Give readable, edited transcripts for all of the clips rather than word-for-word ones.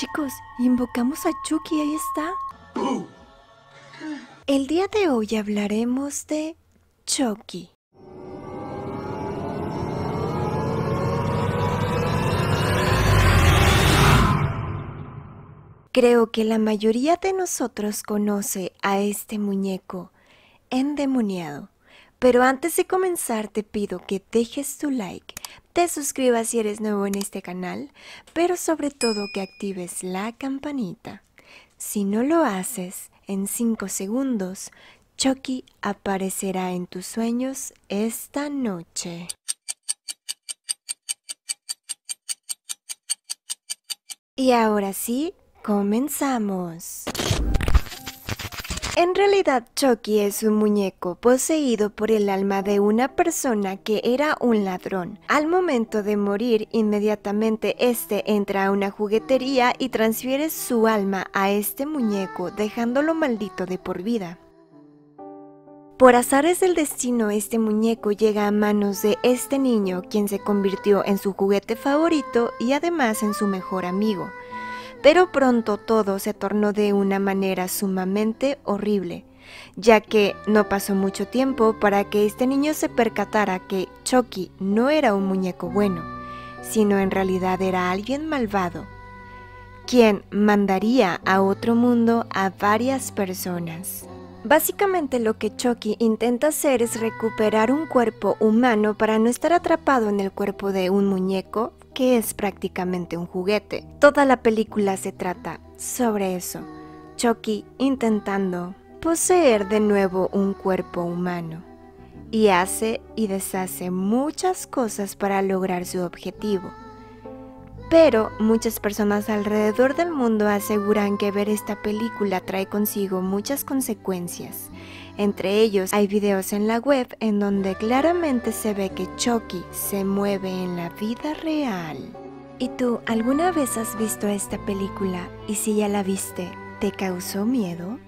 Chicos, invocamos a Chucky, ahí está. El día de hoy hablaremos de Chucky. Creo que la mayoría de nosotros conoce a este muñeco endemoniado. Pero antes de comenzar te pido que dejes tu like, te suscribas si eres nuevo en este canal, pero sobre todo que actives la campanita. Si no lo haces, en 5 segundos, Chucky aparecerá en tus sueños esta noche. Y ahora sí, comenzamos. En realidad, Chucky es un muñeco poseído por el alma de una persona que era un ladrón. Al momento de morir, inmediatamente este entra a una juguetería y transfiere su alma a este muñeco, dejándolo maldito de por vida. Por azares del destino, este muñeco llega a manos de este niño, quien se convirtió en su juguete favorito y además en su mejor amigo. Pero pronto todo se tornó de una manera sumamente horrible, ya que no pasó mucho tiempo para que este niño se percatara que Chucky no era un muñeco bueno, sino en realidad era alguien malvado, quien mandaría a otro mundo a varias personas. Básicamente lo que Chucky intenta hacer es recuperar un cuerpo humano para no estar atrapado en el cuerpo de un muñeco, que es prácticamente un juguete. Toda la película se trata sobre eso, Chucky intentando poseer de nuevo un cuerpo humano, y hace y deshace muchas cosas para lograr su objetivo. Pero muchas personas alrededor del mundo aseguran que ver esta película trae consigo muchas consecuencias. Entre ellos, hay videos en la web en donde claramente se ve que Chucky se mueve en la vida real. ¿Y tú alguna vez has visto esta película? Y si ya la viste, ¿te causó miedo?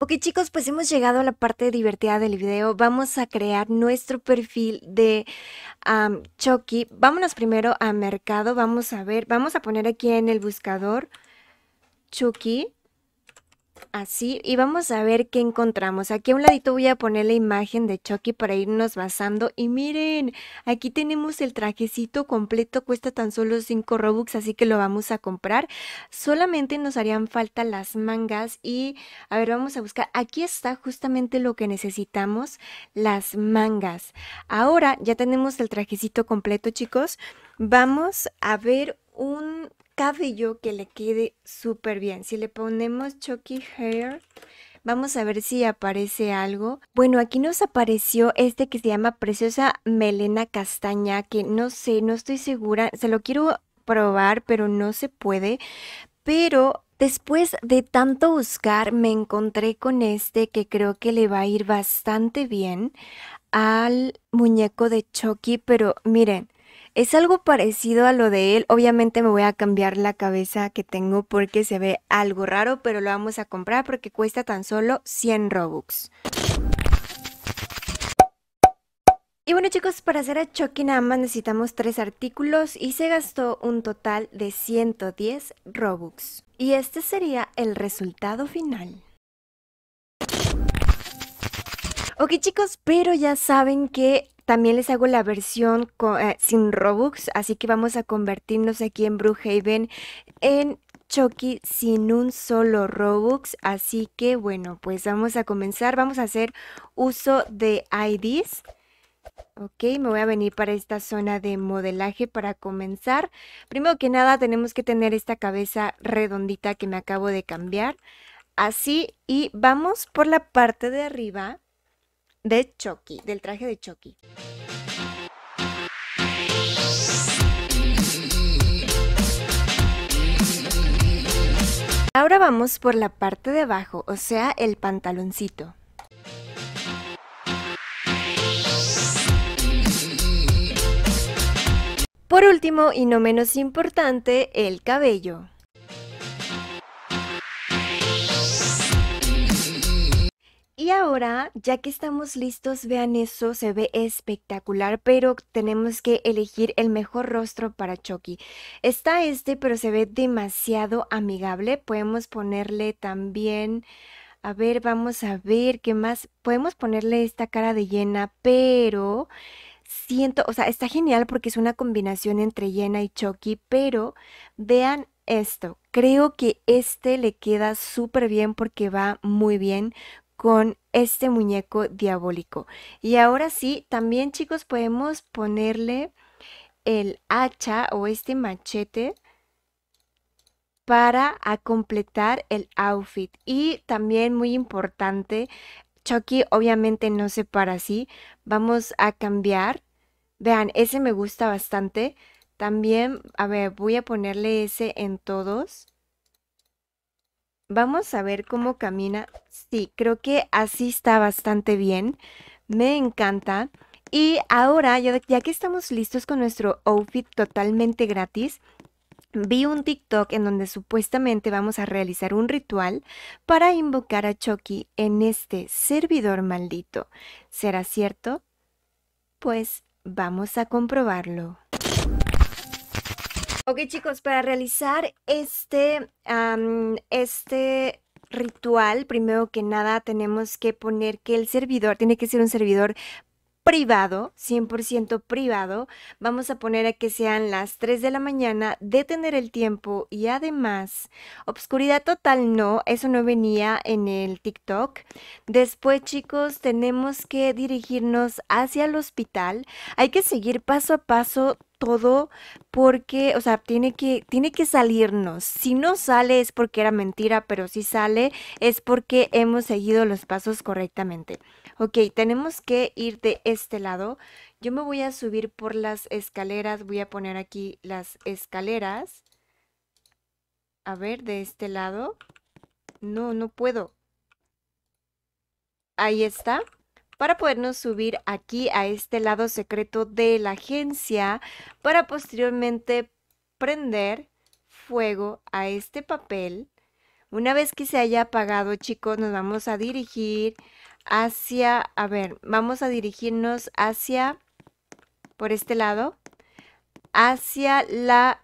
Ok chicos, pues hemos llegado a la parte divertida del video. Vamos a crear nuestro perfil de Chucky. Vámonos primero a mercado, vamos a ver, vamos a poner aquí en el buscador Chucky, así, y vamos a ver qué encontramos. Aquí a un ladito voy a poner la imagen de Chucky para irnos basando. Y miren, aquí tenemos el trajecito completo, cuesta tan solo 5 Robux, así que lo vamos a comprar. Solamente nos harían falta las mangas y, a ver, vamos a buscar. Aquí está justamente lo que necesitamos, las mangas. Ahora ya tenemos el trajecito completo, chicos. Vamos a ver un cabello que le quede súper bien. Si le ponemos Chucky Hair, vamos a ver si aparece algo. Bueno, aquí nos apareció este que se llama Preciosa Melena Castaña, que no sé, no estoy segura. Se lo quiero probar, pero no se puede. Pero después de tanto buscar, me encontré con este que creo que le va a ir bastante bien al muñeco de Chucky. Pero miren, es algo parecido a lo de él. Obviamente me voy a cambiar la cabeza que tengo porque se ve algo raro, pero lo vamos a comprar porque cuesta tan solo 100 Robux. Y bueno chicos, para hacer a Chucky nada más necesitamos 3 artículos y se gastó un total de 110 Robux. Y este sería el resultado final. Ok chicos, pero ya saben que también les hago la versión sin Robux, así que vamos a convertirnos aquí en Brookhaven en Chucky sin un solo Robux. Así que bueno, pues vamos a comenzar, vamos a hacer uso de IDs. Ok, me voy a venir para esta zona de modelaje para comenzar. Primero que nada tenemos que tener esta cabeza redondita que me acabo de cambiar. Así, y vamos por la parte de arriba de Chucky, del traje de Chucky. Ahora vamos por la parte de abajo, o sea, el pantaloncito. Por último y no menos importante, el cabello. Y ahora, ya que estamos listos, vean eso, se ve espectacular, pero tenemos que elegir el mejor rostro para Chucky. Está este, pero se ve demasiado amigable. Podemos ponerle también, a ver, vamos a ver qué más. Podemos ponerle esta cara de llena, pero siento, o sea, está genial porque es una combinación entre llena y Chucky, pero vean esto. Creo que este le queda súper bien porque va muy bien con este muñeco diabólico. Y ahora sí, también chicos, podemos ponerle el hacha o este machete para completar el outfit. Y también muy importante, Chucky obviamente no se para así. Vamos a cambiar. Vean, ese me gusta bastante. También, a ver, voy a ponerle ese en todos. Vamos a ver cómo camina. Sí, creo que así está bastante bien. Me encanta. Y ahora, ya que estamos listos con nuestro outfit totalmente gratis, vi un TikTok en donde supuestamente vamos a realizar un ritual para invocar a Chucky en este servidor maldito. ¿Será cierto? Pues vamos a comprobarlo. Ok chicos, para realizar este ritual, primero que nada tenemos que poner que el servidor tiene que ser un servidor privado, 100% privado. Vamos a poner a que sean las 3 de la mañana, detener el tiempo y además, obscuridad total no, eso no venía en el TikTok. Después chicos, tenemos que dirigirnos hacia el hospital. Hay que seguir paso a paso todo porque, o sea, tiene que salirnos. Si no sale es porque era mentira, pero si sale es porque hemos seguido los pasos correctamente. Ok, tenemos que ir de este lado. Yo me voy a subir por las escaleras. Voy a poner aquí las escaleras. A ver, de este lado. No, no puedo. Ahí está. Para podernos subir aquí a este lado secreto de la agencia para posteriormente prender fuego a este papel. Una vez que se haya apagado, chicos, nos vamos a dirigir hacia, a ver, vamos a dirigirnos hacia, por este lado, hacia la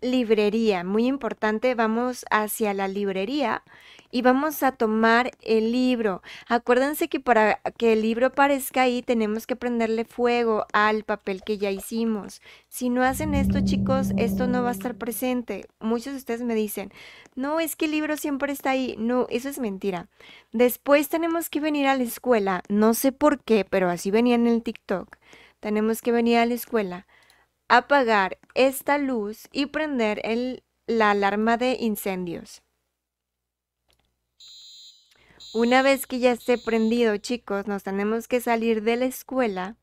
librería. Muy importante, vamos hacia la librería y vamos a tomar el libro. Acuérdense que para que el libro aparezca ahí tenemos que prenderle fuego al papel que ya hicimos. Si no hacen esto chicos, esto no va a estar presente. Muchos de ustedes me dicen, no, es que el libro siempre está ahí. No, eso es mentira. Después tenemos que venir a la escuela. No sé por qué, pero así venía en el TikTok. Tenemos que venir a la escuela, apagar esta luz y prender la alarma de incendios. Una vez que ya esté prendido, chicos, nos tenemos que salir de la escuela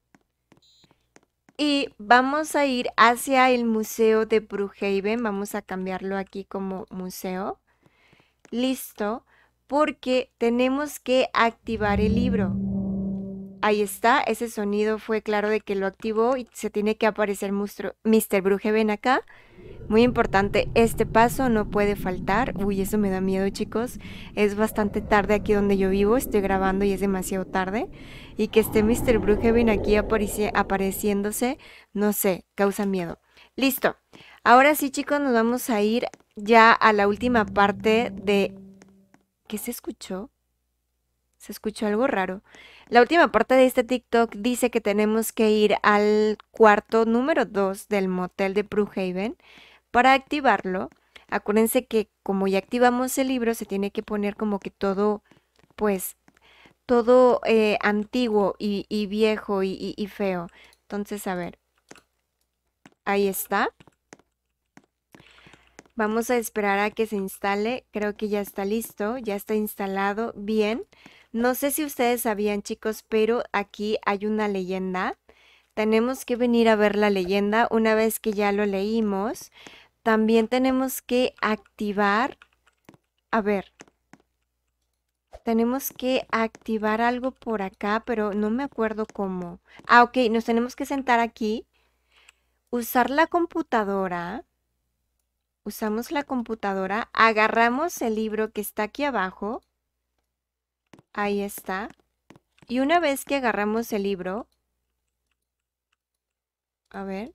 y vamos a ir hacia el museo de Brookhaven. Vamos a cambiarlo aquí como museo. Listo, porque tenemos que activar el libro. Ahí está, ese sonido fue claro de que lo activó y se tiene que aparecer Mr. Brujeven acá. Muy importante, este paso no puede faltar. Uy, eso me da miedo chicos. Es bastante tarde aquí donde yo vivo, estoy grabando y es demasiado tarde. Y que esté Mr. Brujeven aquí apareciéndose, no sé, causa miedo. Listo, ahora sí chicos, nos vamos a ir ya a la última parte de... ¿Qué se escuchó? Se escuchó algo raro. La última parte de este TikTok dice que tenemos que ir al cuarto número 2 del motel de Brookhaven para activarlo. Acuérdense que como ya activamos el libro, se tiene que poner como que todo, pues, todo antiguo y viejo y feo. Entonces, a ver. Ahí está. Vamos a esperar a que se instale. Creo que ya está listo. Ya está instalado bien. No sé si ustedes sabían, chicos, pero aquí hay una leyenda. Tenemos que venir a ver la leyenda una vez que ya lo leímos. También tenemos que activar... A ver. Tenemos que activar algo por acá, pero no me acuerdo cómo. Ah, ok. Nos tenemos que sentar aquí. Usar la computadora. Usamos la computadora. Agarramos el libro que está aquí abajo. Ahí está. Y una vez que agarramos el libro, a ver,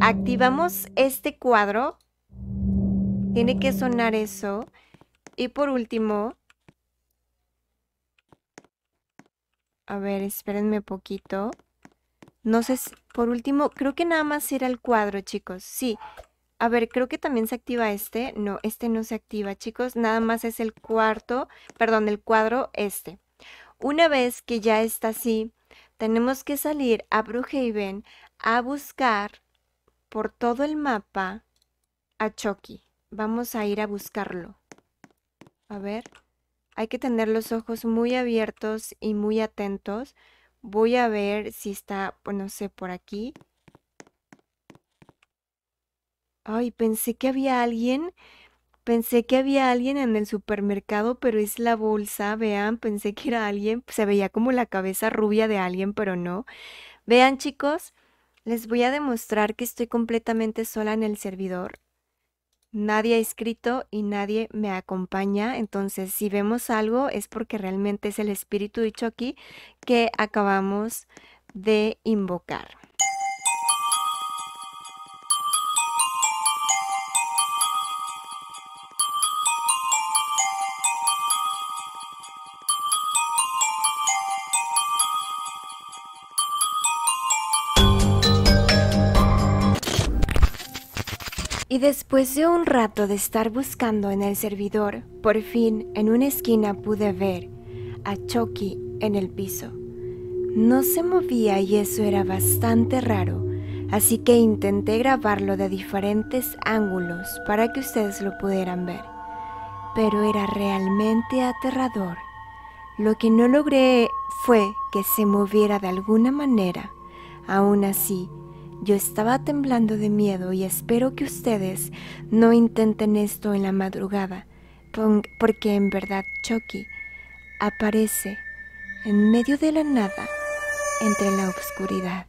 activamos este cuadro. Tiene que sonar eso. Y por último, a ver, espérenme poquito. No sé, por último, creo que nada más era el cuadro, chicos. Sí, a ver, creo que también se activa este. No, este no se activa, chicos. Nada más es el cuarto, perdón, el cuadro este. Una vez que ya está así, tenemos que salir a Brookhaven a buscar por todo el mapa a Chucky. Vamos a ir a buscarlo. A ver, hay que tener los ojos muy abiertos y muy atentos. Voy a ver si está, no sé, por aquí. Ay, pensé que había alguien en el supermercado, pero es la bolsa, vean, pensé que era alguien, se veía como la cabeza rubia de alguien, pero no. Vean, chicos, les voy a demostrar que estoy completamente sola en el servidor. Nadie ha escrito y nadie me acompaña, entonces si vemos algo es porque realmente es el espíritu de Chucky que acabamos de invocar. Y después de un rato de estar buscando en el servidor, por fin en una esquina pude ver a Chucky en el piso. No se movía y eso era bastante raro, así que intenté grabarlo de diferentes ángulos para que ustedes lo pudieran ver. Pero era realmente aterrador. Lo que no logré fue que se moviera de alguna manera. Aún así, yo estaba temblando de miedo y espero que ustedes no intenten esto en la madrugada, porque en verdad Chucky aparece en medio de la nada, entre la oscuridad.